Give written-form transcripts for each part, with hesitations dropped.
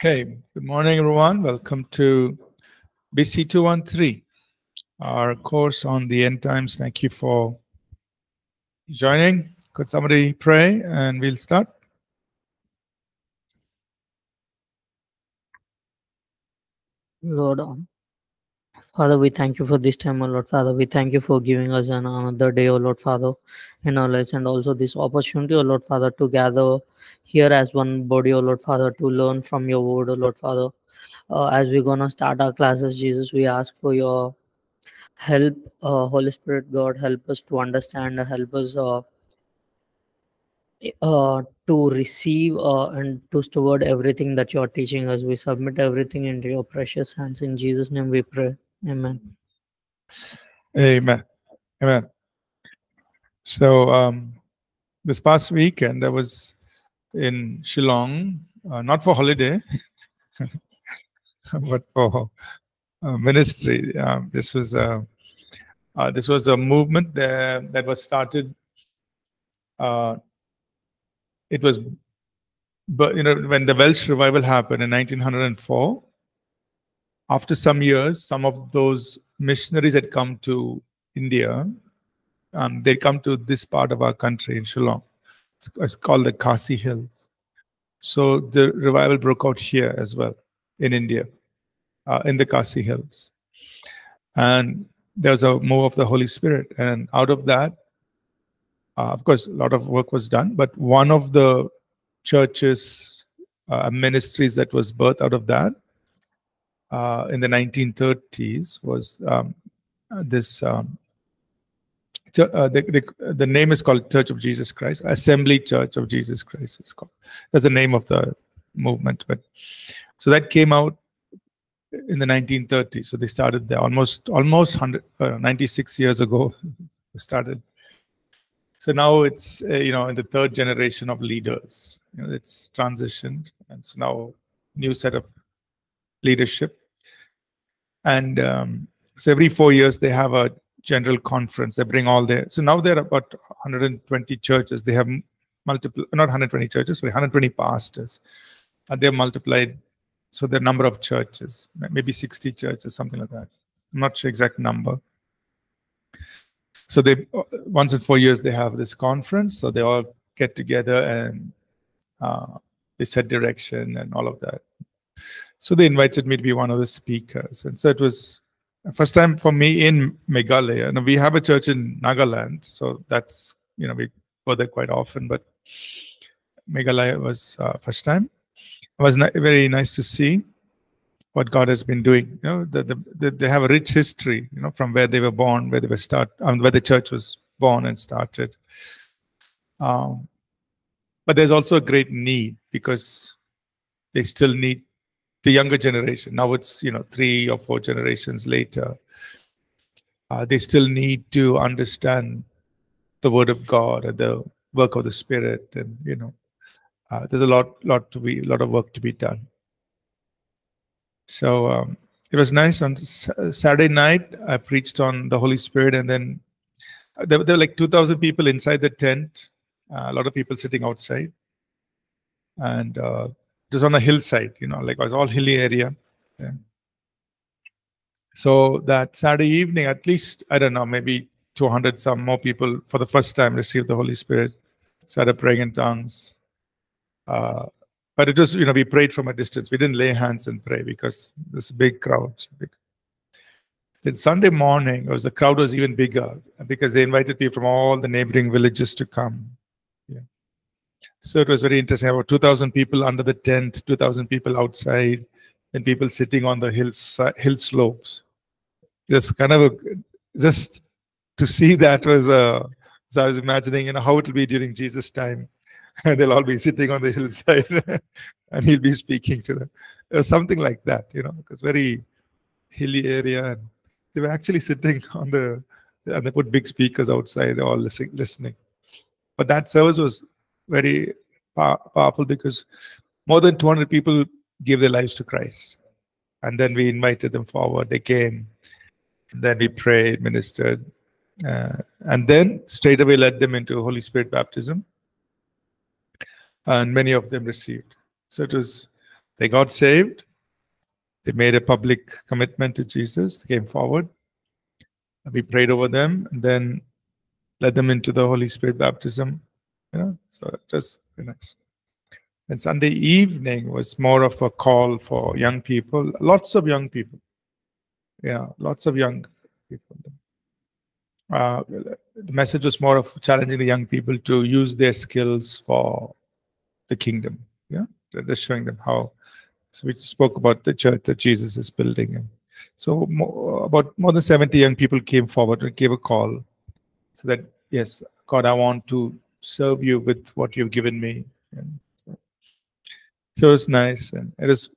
Okay, good morning everyone. Welcome to BC 213, our course on the end times. Thank you for joining. Could somebody pray and we'll start? Lord, Father, we thank you for this time, O Lord. Father, we thank you for giving us another day, O Lord, Father, in our lives, and also this opportunity, O Lord, Father, to gather here as one body, O Lord, Father, to learn from your word, O Lord, Father. As we're going to start our classes, Jesus, we ask for your help. Holy Spirit, God, help us to understand, help us to receive and to steward everything that you are teaching us. We submit everything into your precious hands. In Jesus' name we pray. Amen. Amen. Amen. So this past weekend I was in Shillong, not for holiday, but for ministry. This was a movement there that was started. It was, but you know, when the Welsh revival happened in 1904. After some years, some of those missionaries had come to India, and they come to this part of our country in Shillong. It's called the Khasi Hills. So the revival broke out here as well in India, in the Khasi Hills. And there was a move of the Holy Spirit. And out of that, of course, a lot of work was done. But one of the churches, ministries that was birthed out of that, in the 1930s was this, the name is called Church of Jesus Christ, Assembly Church of Jesus Christ, it's called. That's the name of the movement. But so that came out in the 1930s. So they started there almost 96 years ago, they started. So now it's, you know, in the third generation of leaders, you know, it's transitioned. And so now new set of leadership, and so every 4 years they have a general conference. They bring all their, so now there are about 120 churches. They have multiple, not 120 churches, sorry, 120 pastors, and they're multiplied. So the number of churches, maybe 60 churches, something like that. I'm not sure exact number. So they, once in 4 years they have this conference. So they all get together and they set direction and all of that. So they invited me to be one of the speakers. And so it was the first time for me in Meghalaya. Now we have a church in Nagaland, so that's, you know, we go there quite often, but Meghalaya was first time. It was very nice to see what God has been doing. You know, they have a rich history, you know, from where they were born, where they were where the church was born and started. But there's also a great need, because they still need the younger generation. Now it's, you know, 3 or 4 generations later. They still need to understand the Word of God and the work of the Spirit, and you know, there's a lot of work to be done. So it was nice. On Saturday night, I preached on the Holy Spirit, and then there were like 2,000 people inside the tent. A lot of people sitting outside, and. It was on a hillside, you know, like it was all hilly area. Yeah. So that Saturday evening, at least, I don't know, maybe 200 some more people for the first time received the Holy Spirit, started praying in tongues. But it was, you know, we prayed from a distance. We didn't lay hands and pray because this big crowd. Then Sunday morning, the crowd was even bigger because they invited people from all the neighboring villages to come. So it was very interesting. About 2,000 people under the tent, 2,000 people outside, and people sitting on the hill slopes. Just kind of just to see that was a. So I was imagining, you know, how it will be during Jesus' time. They'll all be sitting on the hillside, and he'll be speaking to them. It was something like that, you know, because very hilly area. And they were actually sitting on the, and they put big speakers outside. They're all listening. But that service was very powerful because more than 200 people gave their lives to Christ, and then we invited them forward. They came, and then we prayed, ministered, and then straight away led them into Holy Spirit baptism, and many of them received. So it was They got saved. They made a public commitment to Jesus. They came forward. We prayed over them and then led them into the Holy Spirit baptism. You know, so just very nice. And Sunday evening was more of a call for young people. Lots of young people. Yeah, lots of young people. The message was more of challenging the young people to use their skills for the kingdom. Yeah, just showing them how. So we spoke about the church that Jesus is building. And so about more than 70 young people came forward and gave a call. So that, yes, God, I want to serve you with what you've given me. And so it's nice. And it is,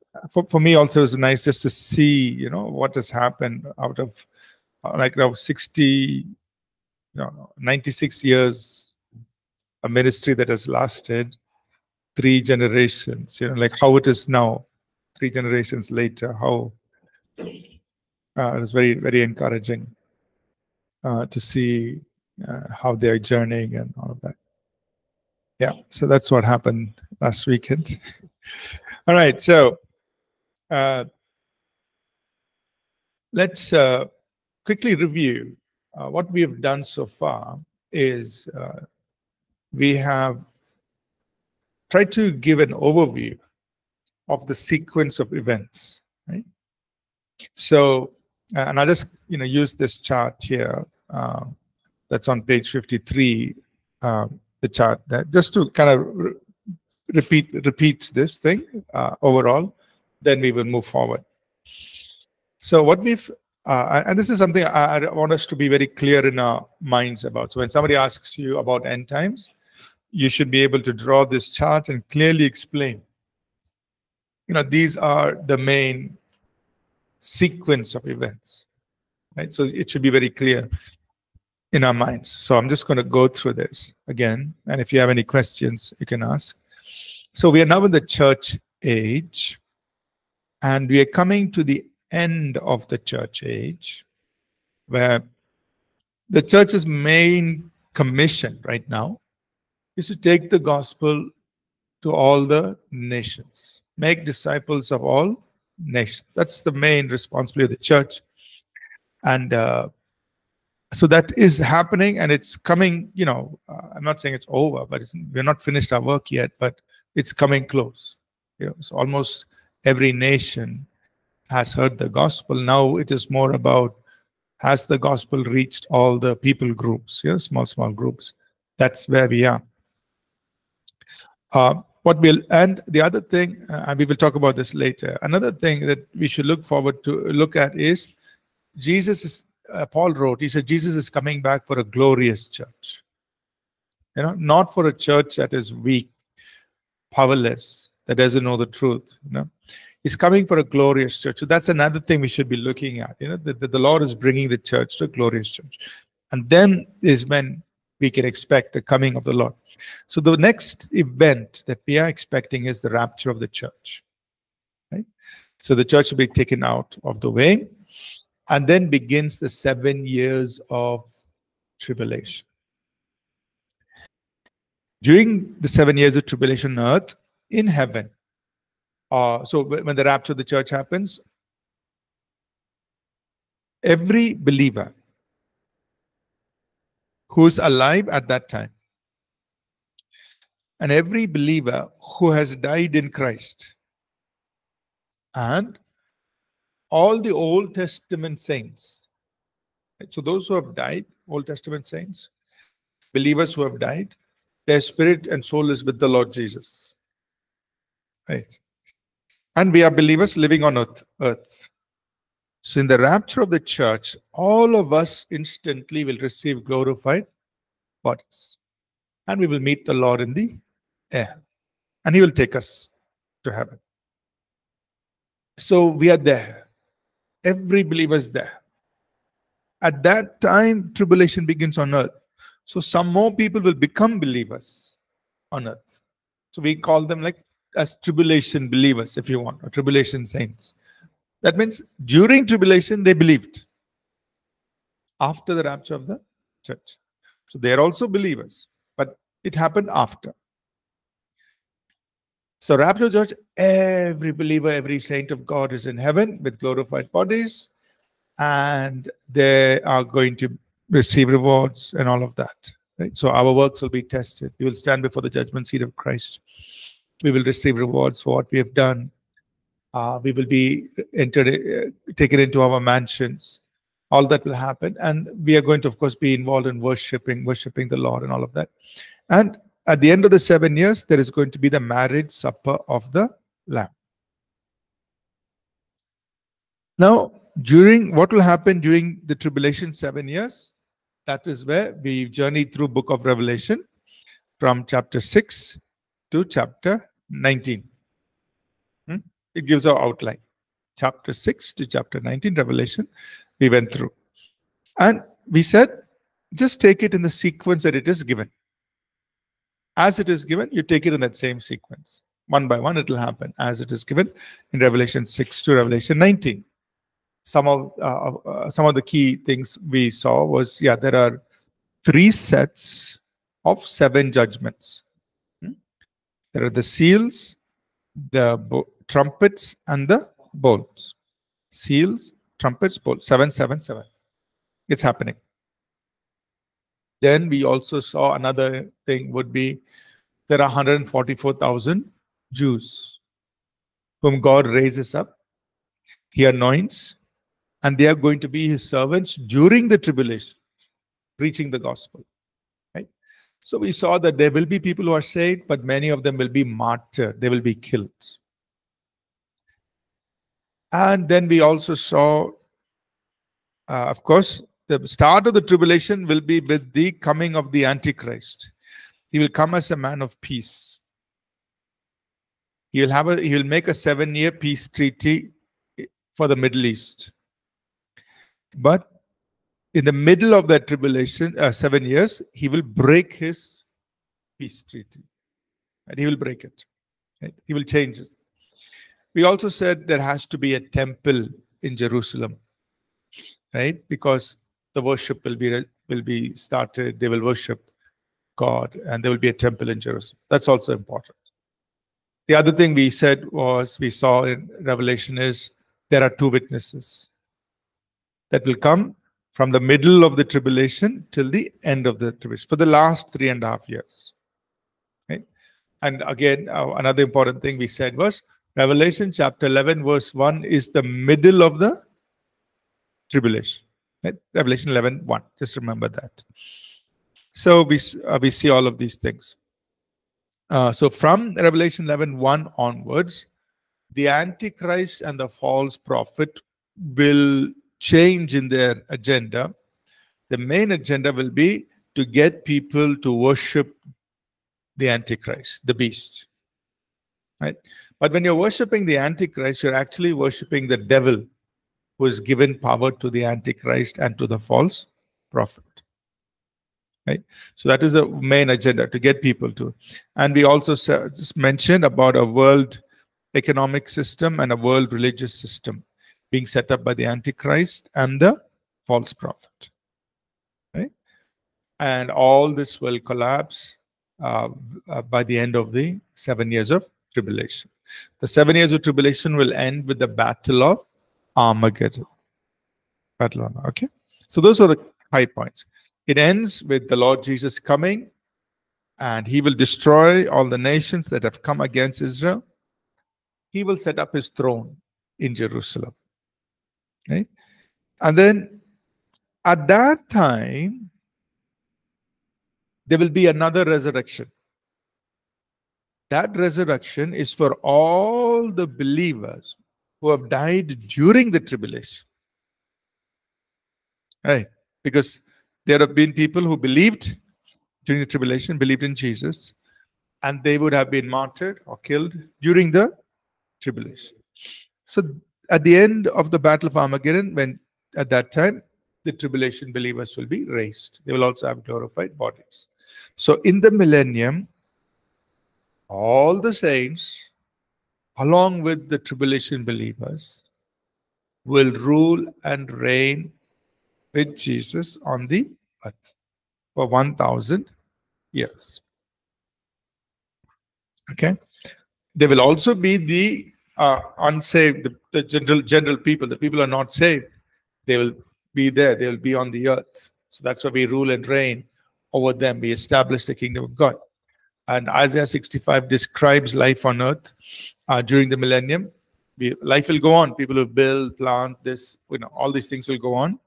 for me also, it's nice just to see, you know, what has happened out of, like, now 96 years, a ministry that has lasted 3 generations, you know, like how it is now, 3 generations later, how it is very, very encouraging to see how they're journeying and all of that. Yeah, so that's what happened last weekend. All right, so let's quickly review. What we have done so far is we have tried to give an overview of the sequence of events, right? So, and I'll just, you know, use this chart here that's on page 53, the chart that just to kind of repeat this thing overall, then we will move forward. So what we've and this is something I want us to be very clear in our minds about. So when somebody asks you about end times, you should be able to draw this chart and clearly explain, you know, these are the main sequence of events, right? So it should be very clear in our minds. So I'm just going to go through this again. And if you have any questions, you can ask. So we are now in the church age, and we are coming to the end of the church age, where the church's main commission right now is to take the gospel to all the nations, make disciples of all nations. That's the main responsibility of the church. And so that is happening, and it's coming, you know, I'm not saying it's over, but we're not finished our work yet, but it's coming close. You know, it's almost every nation has heard the gospel. Now it is more about, has the gospel reached all the people groups, yeah, small groups. That's where we are. And the other thing, and we will talk about this later, another thing that we should look forward to, look at is, Jesus is, Paul wrote, he said, Jesus is coming back for a glorious church. You know, not for a church that is weak, powerless, that doesn't know the truth, you know. He's coming for a glorious church. So that's another thing we should be looking at. You know, the Lord is bringing the church to a glorious church. And then is when we can expect the coming of the Lord. So the next event that we are expecting is the rapture of the church. Right? So the church will be taken out of the way. And then begins the 7 years of tribulation. During the 7 years of tribulation on earth, in heaven, so when the rapture of the church happens, every believer who's alive at that time and every believer who has died in Christ and all the Old Testament saints, right? So those who have died, Old Testament saints, believers who have died, their spirit and soul is with the Lord Jesus, right? And we are believers living on earth. So in the rapture of the church, all of us instantly will receive glorified bodies. And we will meet the Lord in the air. And he will take us to heaven. So we are there. Every believer is there. At that time, tribulation begins on earth. So some more people will become believers on earth. So we call them like as tribulation believers, if you want, or tribulation saints. That means during tribulation, they believed after the rapture of the church. So they are also believers, but it happened after. So rapture church, every believer, every saint of God is in heaven with glorified bodies, and they are going to receive rewards and all of that. Right? So our works will be tested. We will stand before the judgment seat of Christ. We will receive rewards for what we have done. We will be entered, taken into our mansions. All that will happen. And we are going to, of course, be involved in worshiping the Lord and all of that. And at the end of the 7 years, there is going to be the marriage supper of the Lamb. Now, during what will happen during the tribulation 7 years, that is where we journey through book of Revelation from chapter 6 to chapter 19. It gives our outline. Chapter 6 to chapter 19, Revelation, we went through. And we said, just take it in the sequence that it is given. As it is given, you take it in that same sequence. One by one, it will happen as it is given in Revelation 6 to Revelation 19. Some of the key things we saw was, there are 3 sets of 7 judgments. There are the seals, the trumpets, and the bowls. Seals, trumpets, bowl, 777. It's happening. Then we also saw another thing would be there are 144,000 Jews whom God raises up, He anoints, and they are going to be His servants during the tribulation, preaching the gospel. Right? So we saw that there will be people who are saved, but many of them will be martyred. They will be killed. And then we also saw, of course, the start of the tribulation will be with the coming of the Antichrist. He will come as a man of peace. He will make a 7-year peace treaty for the Middle East. But in the middle of that tribulation, 7 years, he will break his peace treaty. And he will break it. Right? He will change it. We also said there has to be a temple in Jerusalem, right? Because the worship will be started. They will worship God, and there will be a temple in Jerusalem. That's also important. The other thing we said was, we saw in Revelation, is there are 2 witnesses that will come from the middle of the tribulation till the end of the tribulation for the last 3.5 years. Right? And again, another important thing we said was, Revelation chapter 11 verse 1 is the middle of the tribulation. Right? Revelation 11, 1. Just remember that. So we see all of these things. So from Revelation 11, 1 onwards, the Antichrist and the false prophet will change in their agenda. The main agenda will be to get people to worship the Antichrist, the beast. Right? But when you're worshipping the Antichrist, you're actually worshipping the devil, who is given power to the Antichrist and to the false prophet. Right? So that is the main agenda, to get people to. And we also mentioned about a world economic system and a world religious system being set up by the Antichrist and the false prophet. Right? And all this will collapse by the end of the 7 years of tribulation. The 7 years of tribulation will end with the battle of Armageddon. Okay? So those are the high points. It ends with the Lord Jesus coming, and He will destroy all the nations that have come against Israel. He will set up His throne in Jerusalem. Right? And then at that time, there will be another resurrection. That resurrection is for all the believers who have died during the tribulation. Right? Because there have been people who believed during the tribulation, believed in Jesus, and they would have been martyred or killed during the tribulation. So at the end of the battle of Armageddon, at that time, the tribulation believers will be raised. They will also have glorified bodies. So in the millennium, all the saints, along with the tribulation believers, will rule and reign with Jesus on the earth for 1,000 years. Okay? There will also be the unsaved, the general people. The people who are not saved, they will be there. They will be on the earth. So that's why we rule and reign over them. We establish the kingdom of God. And Isaiah 65 describes life on earth during the millennium. Life will go on. People will build, plant, this, you know, all these things will go on.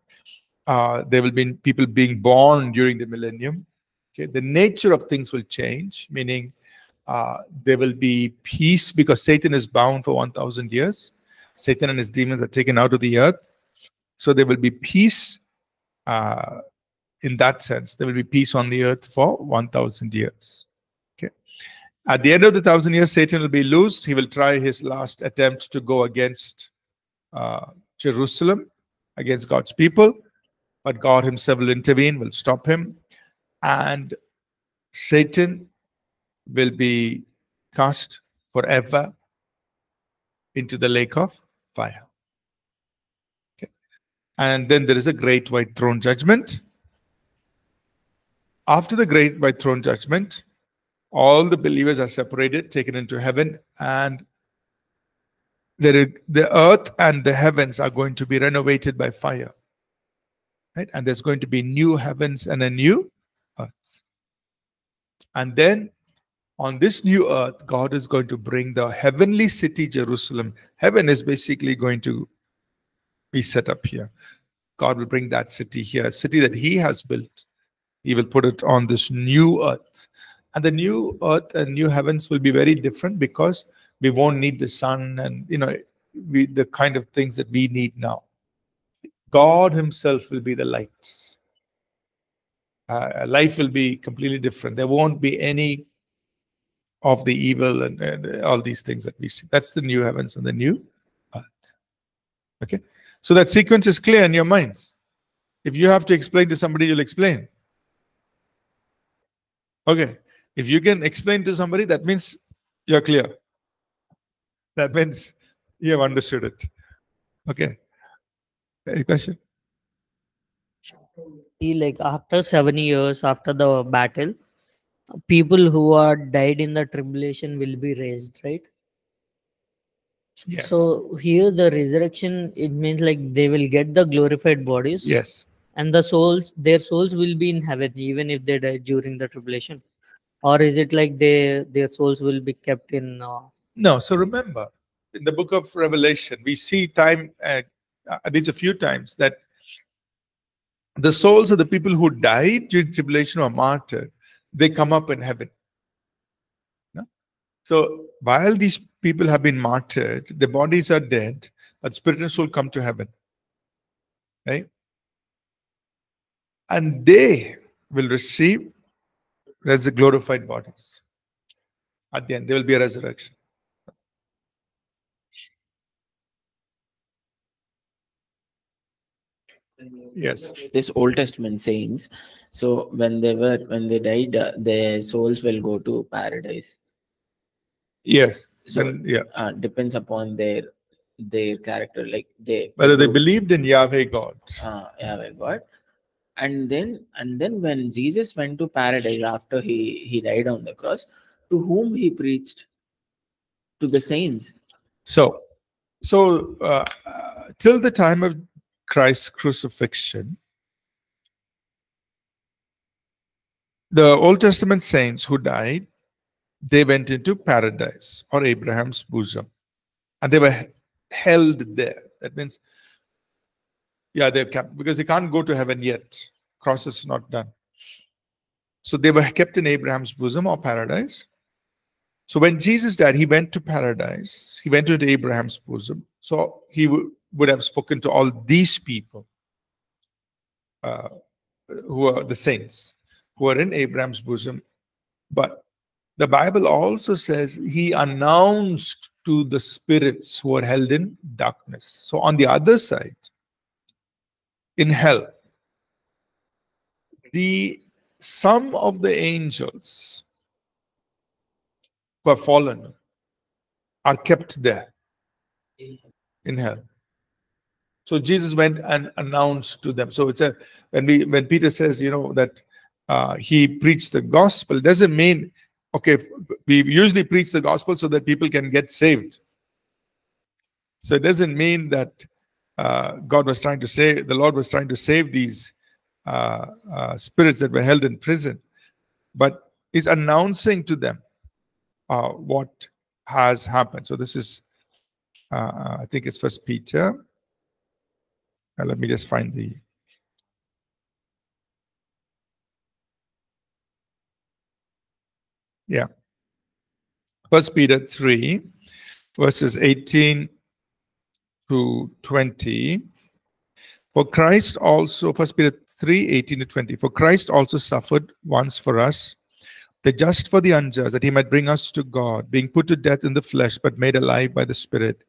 There will be people being born during the millennium. Okay, the nature of things will change, meaning there will be peace because Satan is bound for 1,000 years. Satan and his demons are taken out of the earth. So there will be peace in that sense. There will be peace on the earth for 1,000 years. Okay. At the end of the 1,000 years, Satan will be loosed. He will try his last attempt to go against Jerusalem, against God's people. But God himself will intervene, will stop him. And Satan will be cast forever into the lake of fire. Okay. And then there is a great white throne judgment. After the great white throne judgment, all the believers are separated, taken into heaven, and the earth and the heavens are going to be renovated by fire. Right? And there's going to be new heavens and a new earth. And then on this new earth, God is going to bring the heavenly city, Jerusalem. Heaven is basically going to be set up here. God will bring that city here, a city that he has built. He will put it on this new earth. And the new earth and new heavens will be very different because we won't need the sun and, you know, the kind of things that we need now. God himself will be the lights. Life will be completely different. There won't be any of the evil and all these things that we see. That's the new heavens and the new earth. Okay? So that sequence is clear in your minds. If you have to explain to somebody, you'll explain. Okay? If you can explain to somebody, that means you're clear. That means you have understood it. Okay? Any question? Like after 7 years, after the battle, people who are died in the tribulation will be raised, right? Yes. So here the resurrection, it means like they will get the glorified bodies. Yes. And the souls, their souls will be in heaven even if they die during the tribulation. Or is it like their souls will be kept in... No, so remember, in the book of Revelation, we see time... at least a few times that the souls of the people who died during tribulation or martyred, they come up in heaven. No? So while these people have been martyred, their bodies are dead, but spirit and soul come to heaven. Right? And they will receive glorified bodies. At the end, there will be a resurrection. Yes, this Old Testament sayings. So when they died, their souls will go to paradise. Yes. So and, yeah, depends upon their character, like whether they believed in Yahweh God. Yahweh God, and then when Jesus went to paradise after he died on the cross, to whom he preached? To the saints. So till the time of Christ's crucifixion, the Old Testament saints who died, they went into paradise or Abraham's bosom, and they were held there. That means, yeah, they're kept because they can't go to heaven yet. Cross is not done. So they were kept in Abraham's bosom or paradise. So when Jesus died, he went to paradise. He went into Abraham's bosom. So he would have spoken to all these people who are the saints, who are in Abraham's bosom. But the Bible also says he announced to the spirits who are held in darkness. So on the other side, in hell, some of the angels who have fallen are kept there in hell. So Jesus went and announced to them. So it's a when Peter says, you know, that he preached the gospel, doesn't mean Okay, we usually preach the gospel so that people can get saved. So it doesn't mean that God was trying to save, the Lord was trying to save these spirits that were held in prison. But he's announcing to them what has happened. So this is, I think it's First Peter. Let me just find the... Yeah. First Peter 3, verses 18 to 20. For Christ also, First Peter 3, 18 to 20. For Christ also suffered once for us, the just for the unjust, that he might bring us to God, being put to death in the flesh, but made alive by the Spirit.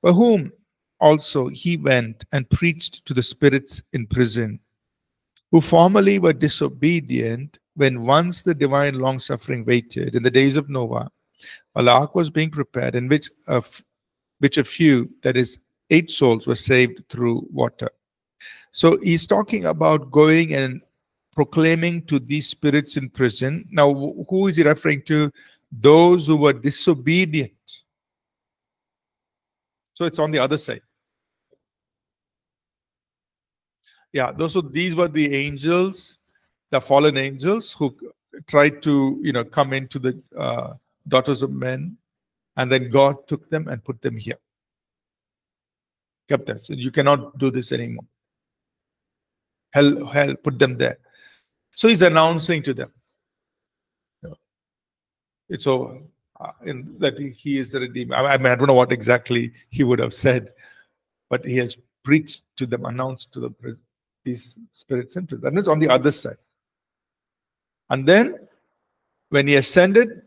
For whom also he went and preached to the spirits in prison, who formerly were disobedient, when once the divine long-suffering waited in the days of Noah, while the ark was being prepared, in which a few, that is, 8 souls, were saved through water. So he's talking about going and proclaiming to these spirits in prison. Now, who is he referring to? Those who were disobedient. So it's on the other side. Yeah, these were the angels, the fallen angels who tried to, come into the daughters of men, and then God took them and put them here. Kept them. So you cannot do this anymore. Hell, put them there. So he's announcing to them, it's over. That he is the Redeemer. I don't know what exactly he would have said, but he has preached to them, announced to these spirits in prison. And it's on the other side. And then, when he ascended,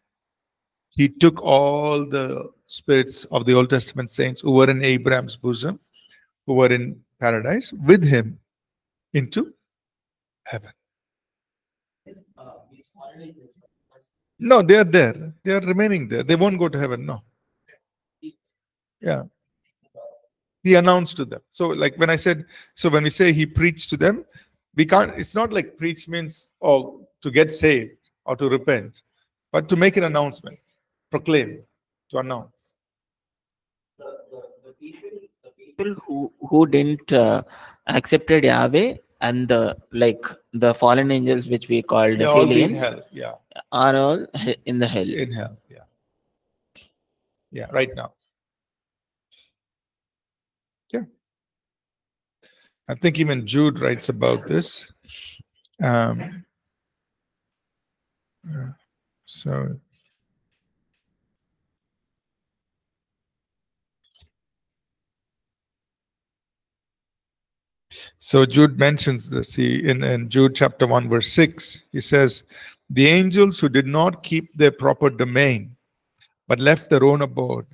he took all the spirits of the Old Testament saints who were in Abraham's bosom, who were in paradise, with him into heaven. No, they are there. They are remaining there. They won't go to heaven, no. Yeah. He announced to them. So, like when I said, so when we say he preached to them, we can't, it's not like preach means, to get saved or to repent, but to make an announcement, proclaim, to announce. The people who didn't accepted Yahweh, and the fallen angels, which we call the aliens, are all in the hell. In hell, yeah, right now. Yeah, I think even Jude writes about this. So Jude mentions this. He in Jude chapter 1 verse 6, he says, the angels who did not keep their proper domain but left their own abode,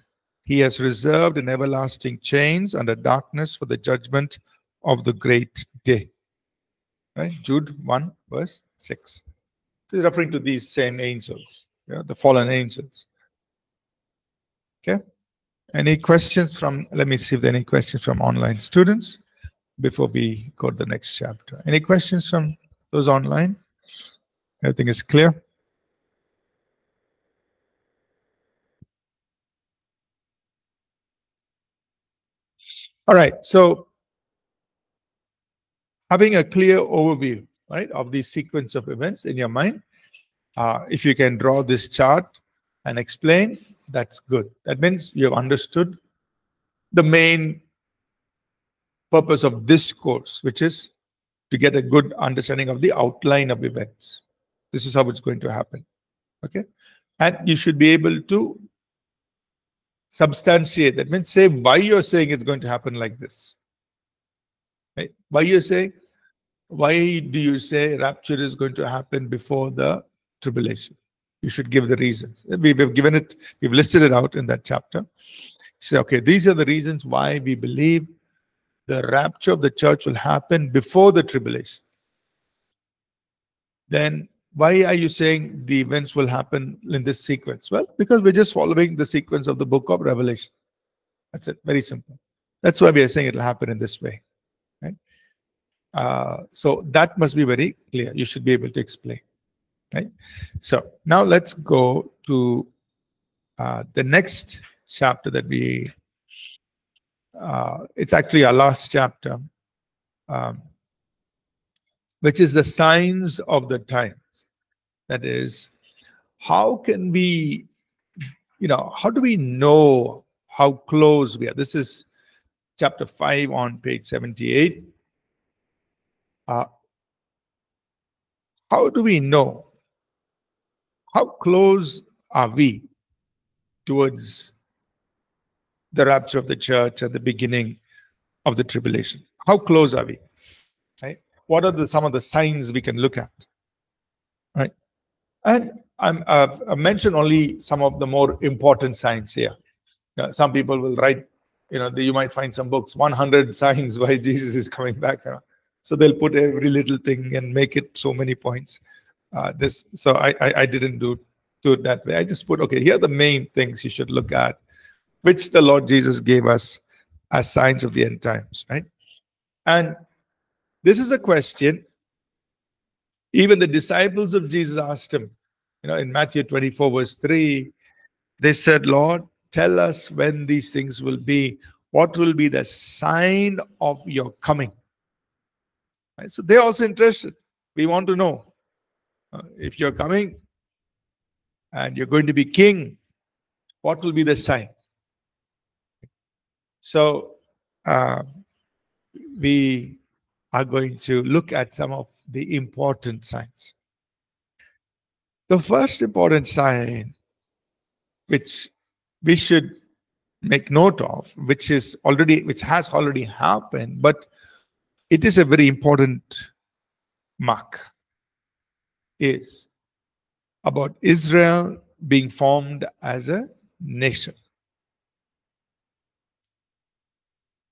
he has reserved in everlasting chains under darkness for the judgment of the great day. Right? Jude 1 verse 6. He's referring to these same angels, the fallen angels. Okay. Any questions from, let me see if there are any questions from online students before we go to the next chapter. Any questions from those online? Everything is clear? All right. So, having a clear overview, right, of the sequence of events in your mind, if you can draw this chart and explain, that's good. That means you have understood the main purpose of this course, which is to get a good understanding of the outline of events. This is how it's going to happen. Okay? And you should be able to substantiate. That means say why you're saying it's going to happen like this. Right? Why you're saying, why do you say rapture is going to happen before the tribulation? You should give the reasons. We've given it, we've listed it out in that chapter. You say, okay, these are the reasons why we believe the rapture of the church will happen before the tribulation. Then why are you saying the events will happen in this sequence? Well, because we're just following the sequence of the book of Revelation. That's it, very simple. That's why we are saying it will happen in this way. So that must be very clear. You should be able to explain. Right? So now let's go to the next chapter that we, it's actually our last chapter, which is the signs of the times. That is, how can we, you know, how do we know how close we are? This is chapter 5 on page 78. How do we know? How close are we towards the rapture of the church at the beginning of the tribulation? How close are we? Right? What are the, some of the signs we can look at? Right? And I've mentioned only some of the more important signs here. You know, some people will write, you know, you might find some books, 100 signs why Jesus is coming back. You know? So they'll put every little thing and make it so many points. So I didn't do it that way. I just put, okay, here are the main things you should look at, which the Lord Jesus gave us as signs of the end times, right? And this is a question even the disciples of Jesus asked him. You know, in Matthew 24, verse 3, they said, Lord, tell us when these things will be. What will be the sign of your coming? Right? So they're also interested. We want to know. If you're coming and you're going to be king, what will be the sign? So we are going to look at some of the important signs. The first important sign which we should make note of, which has already happened, but it is a very important mark, is about Israel being formed as a nation.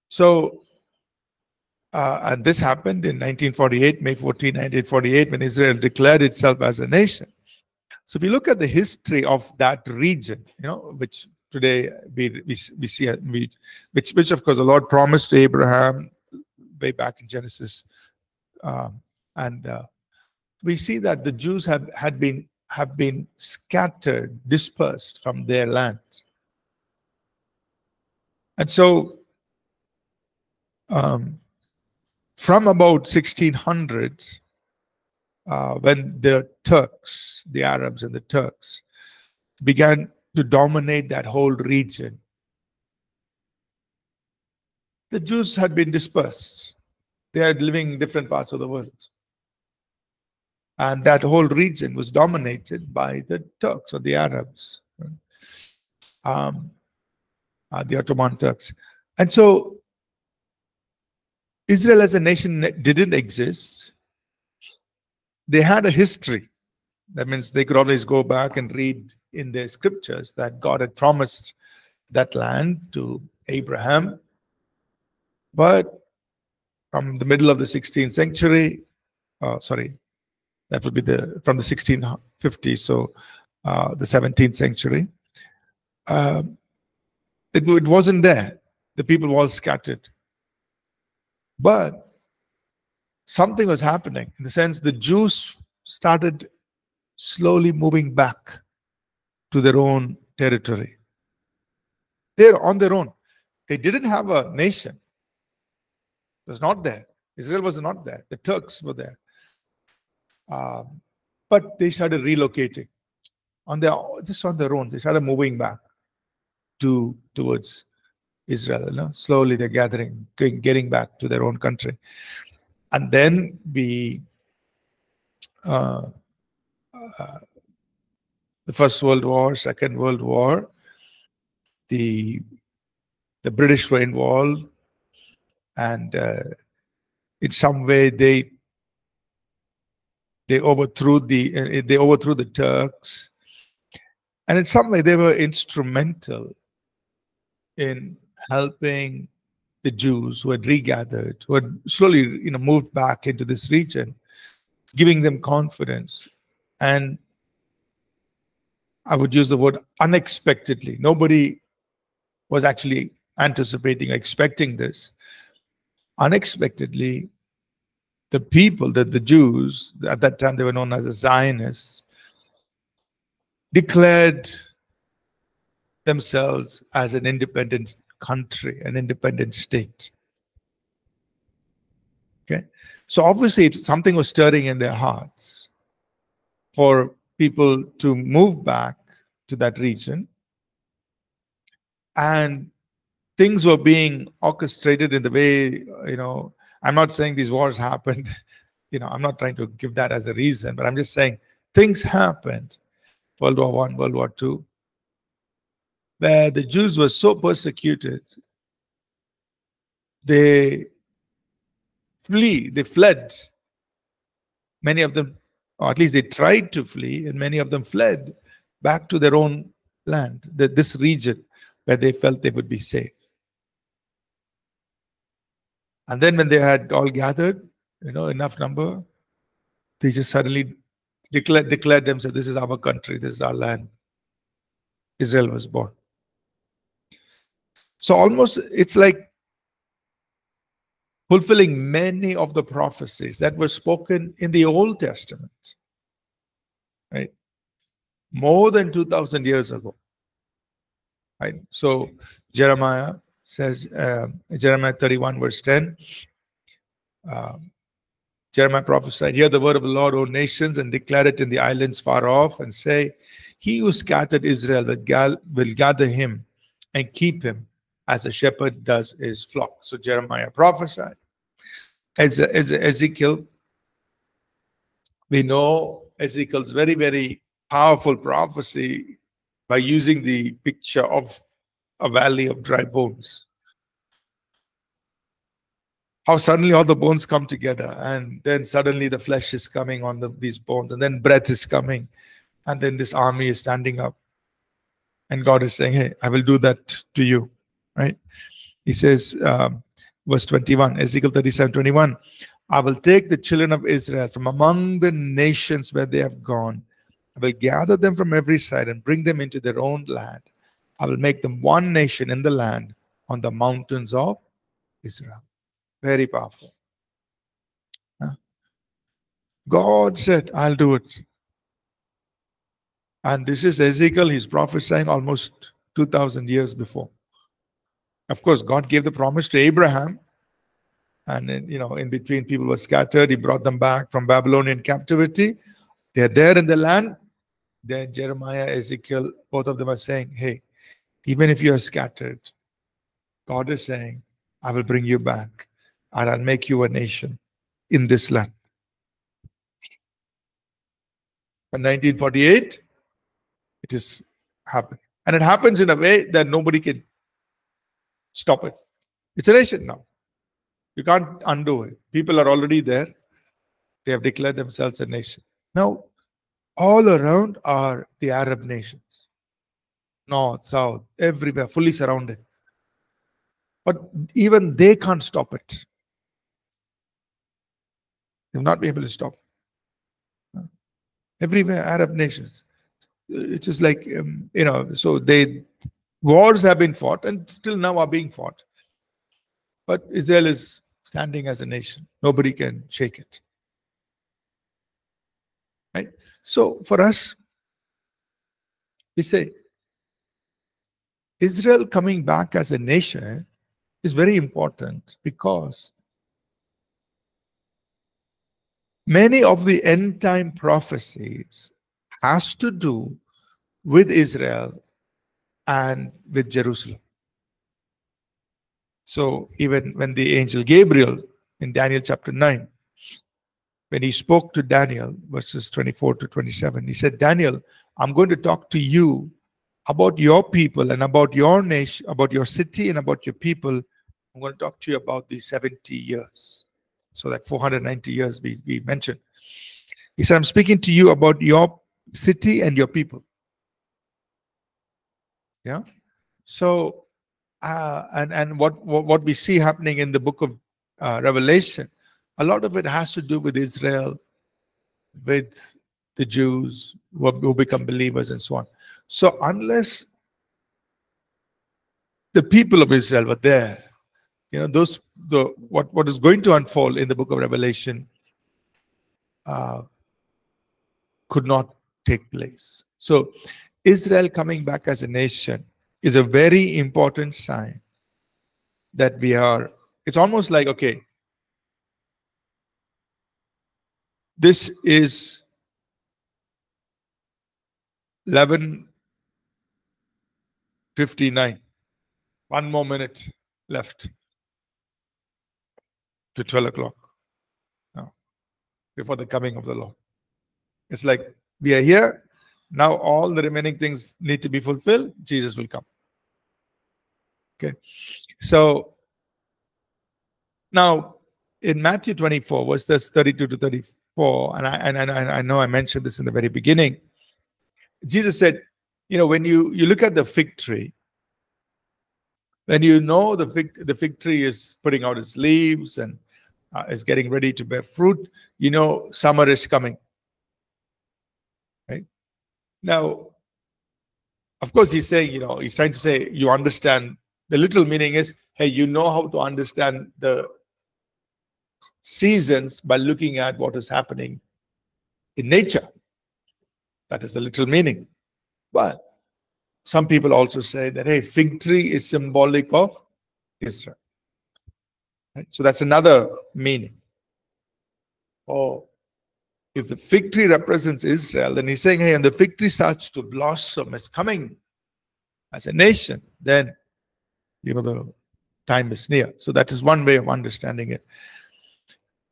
So and this happened in 1948, May 14, 1948, when Israel declared itself as a nation. So if you look at the history of that region, you know, which today we see, which of course the Lord promised to Abraham way back in Genesis, we see that the Jews have been scattered, dispersed from their land, and so. From about 1600s, when the Turks, the Arabs and the Turks, began to dominate that whole region, the Jews had been dispersed. They had living in different parts of the world. And that whole region was dominated by the Turks or the Arabs, the Ottoman Turks. And so Israel as a nation didn't exist. They had a history. That means they could always go back and read in their scriptures that God had promised that land to Abraham. But from the middle of the 16th century, from the 1650s, so the 17th century, it wasn't there. The people were all scattered. But something was happening in the sense the Jews started slowly moving back to their own territory. They're on their own. They didn't have a nation. It was not there. Israel was not there. The Turks were there. But they started relocating on their own. They started moving back towards Israel, you know? Slowly they're gathering, getting back to their own country. And then the First World War, Second World War, the British were involved, and in some way they overthrew the Turks, and in some way they were instrumental in helping the Jews who had regathered, who had slowly, you know, moved back into this region, giving them confidence. And I would use the word unexpectedly. Nobody was actually anticipating, expecting this. Unexpectedly, the people, the Jews, at that time they were known as the Zionists, declared themselves as an independent country, an independent state. Okay, so obviously something was stirring in their hearts for people to move back to that region, and things were being orchestrated in the way, you know, I'm not saying these wars happened, you know, I'm not trying to give that as a reason, but I'm just saying things happened, World War I, World War II, where the Jews were so persecuted, they fled. Many of them, or at least they tried to flee, and many of them fled back to their own land, this region where they felt they would be safe. And then when they had all gathered, you know, enough number, they just suddenly declared themselves, this is our country, this is our land. Israel was born. So almost it's like fulfilling many of the prophecies that were spoken in the Old Testament, right? More than 2,000 years ago, right? So Jeremiah says, Jeremiah 31 verse 10, Jeremiah prophesied, hear the word of the Lord, O nations, and declare it in the islands far off, and say, he who scattered Israel will gather him and keep him as a shepherd does his flock. So Jeremiah prophesied. As Ezekiel, we know Ezekiel's very, very powerful prophecy by using the picture of a valley of dry bones. How suddenly all the bones come together, and then suddenly the flesh is coming on these bones, and then breath is coming, and then this army is standing up. And God is saying, hey, I will do that to you, right? He says, verse 21, Ezekiel 37, 21, I will take the children of Israel from among the nations where they have gone. I will gather them from every side and bring them into their own land. I will make them one nation in the land on the mountains of Israel. Very powerful. God said, I'll do it. And this is Ezekiel. He's prophesying almost 2,000 years before. Of course, God gave the promise to Abraham. And, you know, in between people were scattered. He brought them back from Babylonian captivity. They're there in the land. Then Jeremiah, Ezekiel, both of them are saying, hey, even if you are scattered, God is saying, I will bring you back. And I'll make you a nation in this land. In 1948, it is happening. And it happens in a way that nobody can stop it. It's a nation now. You can't undo it. People are already there. They have declared themselves a nation. Now, all around are the Arab nations. North, south, everywhere, fully surrounded. But even they can't stop it. They will not be able to stop it. Everywhere, Arab nations. It's just like, you know, so wars have been fought and still now are being fought. But Israel is standing as a nation. Nobody can shake it. Right? So for us, we say, Israel coming back as a nation is very important because many of the end time prophecies has to do with Israel and with Jerusalem. So even when the angel Gabriel in Daniel chapter 9, when he spoke to Daniel, verses 24 to 27, he said, Daniel, I'm going to talk to you about your people and about your nation, about your city and about your people. I'm going to talk to you about the 70 years. So that 490 years we mentioned. He said, I'm speaking to you about your city and your people. Yeah. So, and what we see happening in the book of Revelation, a lot of it has to do with Israel, with the Jews who become believers and so on. So unless the people of Israel were there, you know, what is going to unfold in the book of Revelation could not take place. So Israel coming back as a nation is a very important sign that we are, it's almost like, okay, this is 11:59. 1 more minute left to 12 o'clock now, before the coming of the Lord. It's like we are here. Now all the remaining things need to be fulfilled. Jesus will come. Okay. So now in Matthew 24, verses 32 to 34, and I know I mentioned this in the very beginning, Jesus said, you know, when you look at the fig tree, when you know the fig tree is putting out its leaves and is getting ready to bear fruit, you know summer is coming. Right? Now, of course, he's saying, you know, he's trying to say, you understand. The literal meaning is, hey, you know how to understand the seasons by looking at what is happening in nature. That is the literal meaning. But some people also say that, hey, fig tree is symbolic of Israel. Right? So that's another meaning. Or if the fig tree represents Israel, then he's saying, hey, and the fig tree starts to blossom, it's coming as a nation, then you know the time is near. So that is one way of understanding it.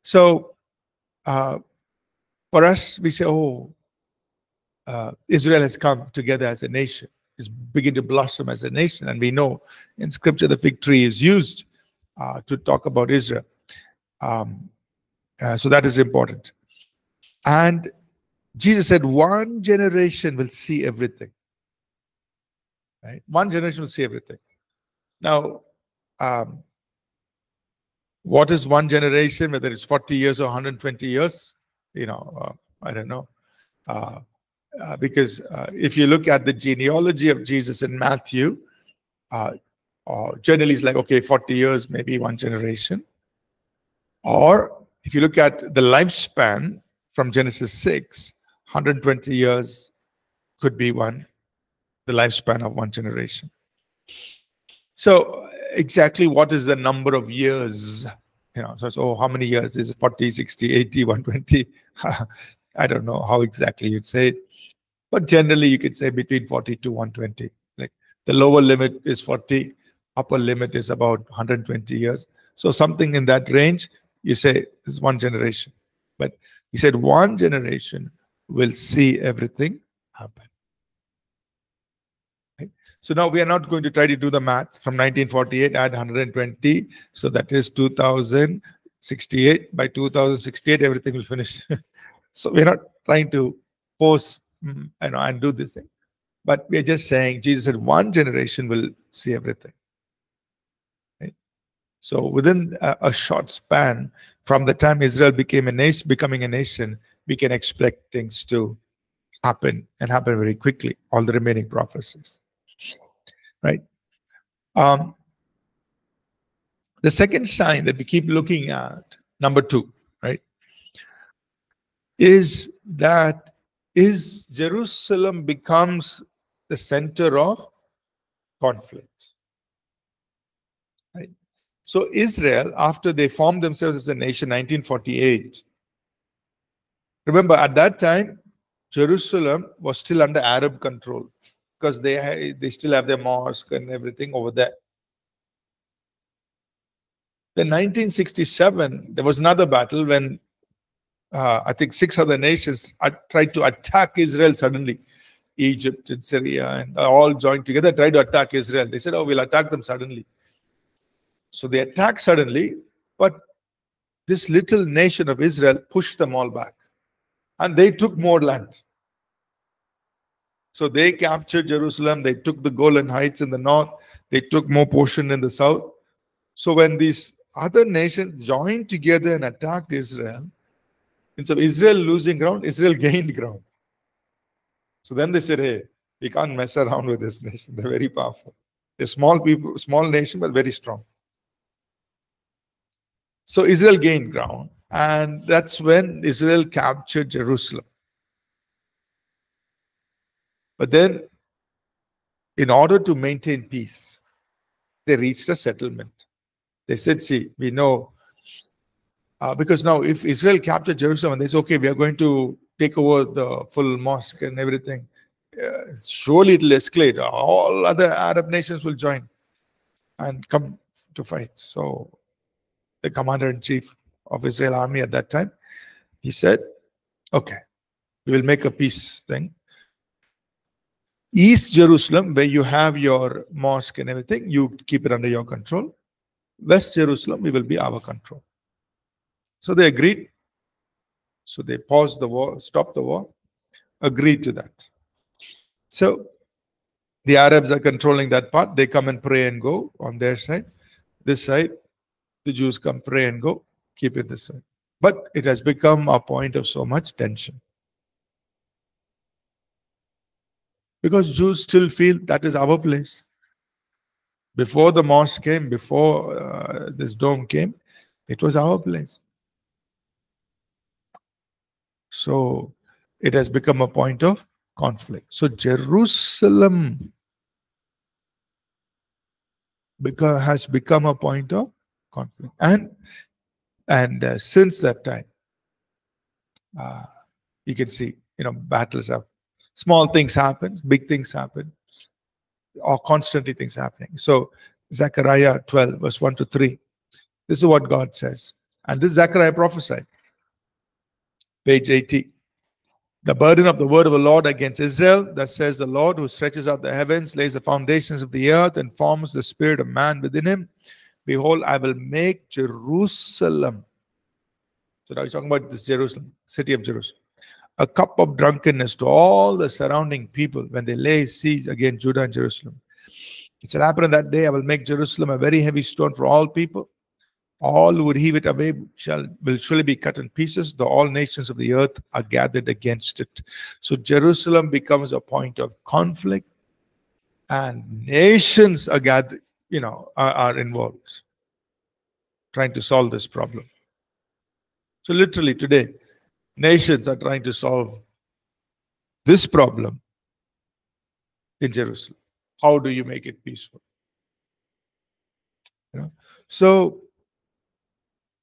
So for us, we say, oh, Israel has come together as a nation. It's beginning to blossom as a nation. And we know in Scripture the fig tree is used to talk about Israel. So that is important. And Jesus said, one generation will see everything. Right? One generation will see everything. Now, what is one generation, whether it's 40 years or 120 years? You know, I don't know. Because if you look at the genealogy of Jesus in Matthew, generally it's like, okay, 40 years, maybe one generation. Or if you look at the lifespan from Genesis 6, 120 years could be the lifespan of one generation. So exactly what is the number of years? You know, so how many years? Is it 40, 60, 80, 120? I don't know how exactly you'd say it. But generally, you could say between 40 to 120. Like the lower limit is 40, upper limit is about 120 years. So something in that range, you say is one generation. But he said one generation will see everything happen. So now we are not going to try to do the math from 1948, add 120. So that is 2068. By 2068, everything will finish. So we're not trying to force and do this thing. But we're just saying, Jesus said, one generation will see everything. Right? So within a short span, from the time Israel becoming a nation, we can expect things to happen and happen very quickly, all the remaining prophecies. Right. The second sign that we keep looking at, number 2, right, is that Jerusalem becomes the center of conflict. Right. So Israel, after they formed themselves as a nation, 1948. Remember, at that time, Jerusalem was still under Arab control. Because they still have their mosque and everything over there. Then 1967, there was another battle when I think 6 other nations tried to attack Israel suddenly. Egypt and Syria and all joined together, tried to attack Israel. They said, oh, we'll attack them suddenly. So they attacked suddenly, but this little nation of Israel pushed them all back. And they took more land. So they captured Jerusalem, they took the Golan Heights in the north, they took more portion in the south. So when these other nations joined together and attacked Israel, instead of Israel losing ground, Israel gained ground. So then they said, hey, we can't mess around with this nation. They're very powerful. They're small people, small nation, but very strong. So Israel gained ground, and that's when Israel captured Jerusalem. But then, in order to maintain peace, they reached a settlement. They said, see, we know, because now if Israel captured Jerusalem, and they say, okay, we are going to take over the full mosque and everything, surely it will escalate. All other Arab nations will join and come to fight. So the commander-in-chief of Israel army at that time, he said, okay, we will make a peace thing. East Jerusalem, where you have your mosque and everything, you keep it under your control. West Jerusalem, it will be our control. So they agreed. So they paused the war, stopped the war, agreed to that. So the Arabs are controlling that part. They come and pray and go on their side. This side, the Jews come, pray and go, keep it this side. But it has become a point of so much tension, because Jews still feel that is our place. Before the mosque came, before this dome came, it was our place. So it has become a point of conflict. So Jerusalem has become a point of conflict. And since that time, you can see, you know, battles have, small things happen, big things happen, or constantly things happening. So Zechariah 12, verse 1 to 3, this is what God says. And this Zechariah prophesied, page 80. The burden of the word of the Lord against Israel, thus says the Lord, who stretches out the heavens, lays the foundations of the earth, and forms the spirit of man within him. Behold, I will make Jerusalem. So now he's talking about this Jerusalem, city of Jerusalem. A cup of drunkenness to all the surrounding people when they lay siege against Judah and Jerusalem. It shall happen on that day, I will make Jerusalem a very heavy stone for all people. All who would heave it away will surely be cut in pieces, though all nations of the earth are gathered against it. So Jerusalem becomes a point of conflict, and nations are gathered, you know, are involved trying to solve this problem. So literally today, nations are trying to solve this problem in Jerusalem. How do you make it peaceful? You know? So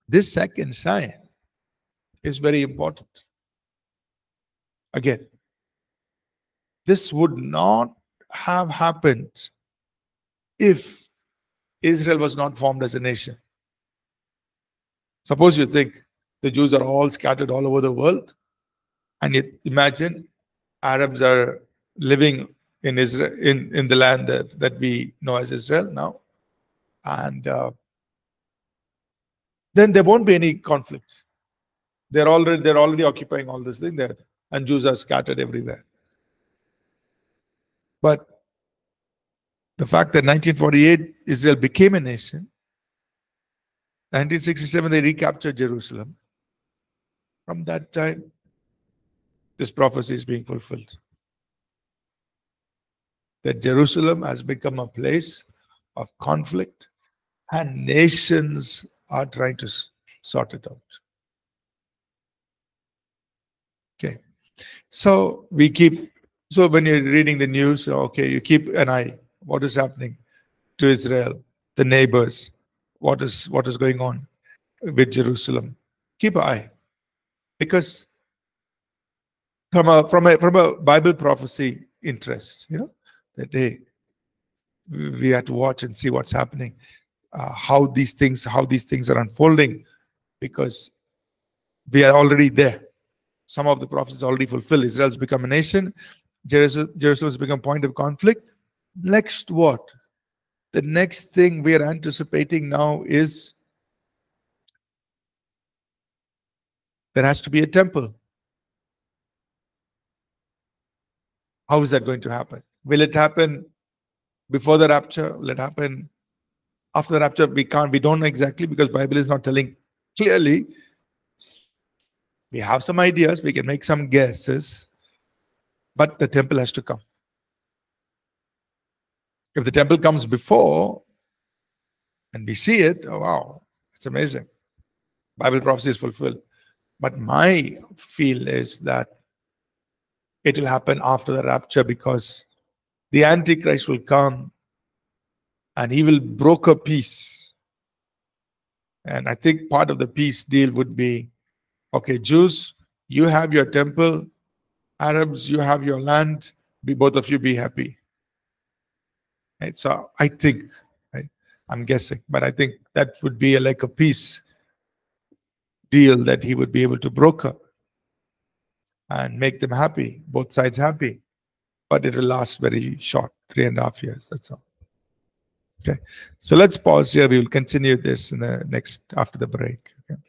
this second sign is very important. Again, this would not have happened if Israel was not formed as a nation. Suppose you think the Jews are all scattered all over the world, and yet imagine Arabs are living in Israel, in the land that we know as Israel now, and then there won't be any conflict. They're already occupying all this thing there, and Jews are scattered everywhere. But the fact that 1948 Israel became a nation, 1967 they recaptured Jerusalem. From that time, this prophecy is being fulfilled. That Jerusalem has become a place of conflict, and nations are trying to sort it out. Okay. So we keep, so when you're reading the news, okay, you keep an eye. What is happening to Israel, the neighbors? What is going on with Jerusalem? Keep an eye. Because from a Bible prophecy interest, you know, that hey, we have to watch and see what's happening, how these things are unfolding, because we are already there. Some of the prophecies already fulfilled. Israel's become a nation. Jerusalem's become a point of conflict. Next, what? The next thing we are anticipating now is there has to be a temple. How is that going to happen? Will it happen before the rapture? Will it happen after the rapture? We don't know exactly, because Bible is not telling clearly. We have some ideas, we can make some guesses, but the temple has to come. If the temple comes before and we see it, oh wow, it's amazing. Bible prophecy is fulfilled. But my feel is that It will happen after the rapture, because the Antichrist will come and he will broker peace. And I think part of the peace deal would be, okay, Jews, you have your temple. Arabs, you have your land. Both of you be happy. Right? So I think, right? I'm guessing, but I think that would be like a peace deal that he would be able to broker and make them happy, both sides happy. But it will last very short, 3.5 years, that's all. Okay, so let's pause here. We will continue this in the next, after the break. Okay.